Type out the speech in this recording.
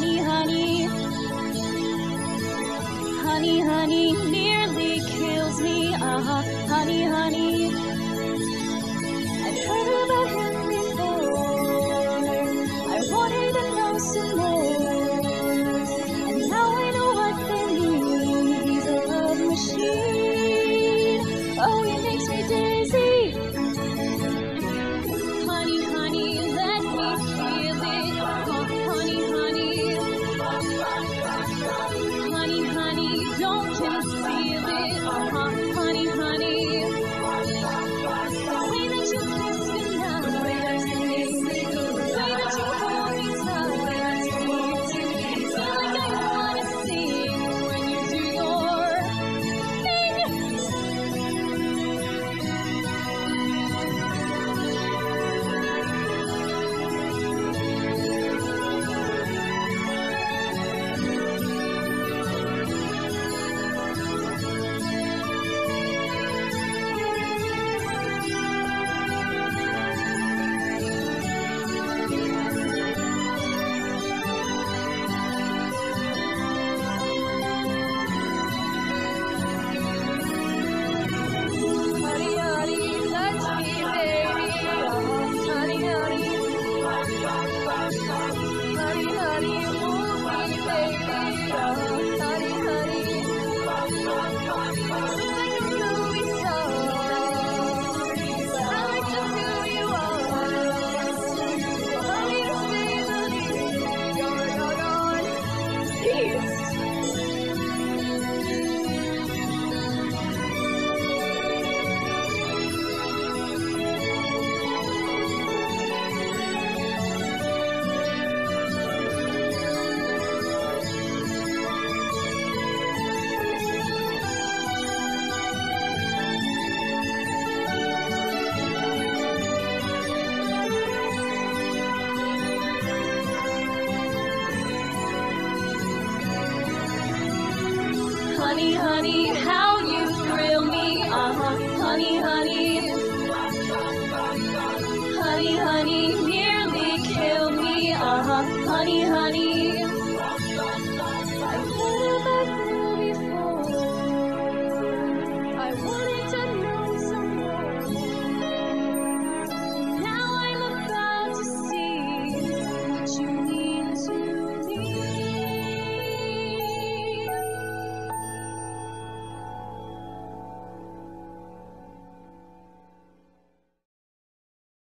honey, honey. Honey, honey nearly kills me. Uh-huh, honey, honey. I've heard about him before. I wanted to know some more. And now I know what they need. He's a love machine. Oh, he makes me dizzy. Honey, honey, how you thrill me, uh-huh, honey, honey. Honey, honey, nearly killed me, uh-huh, honey, honey.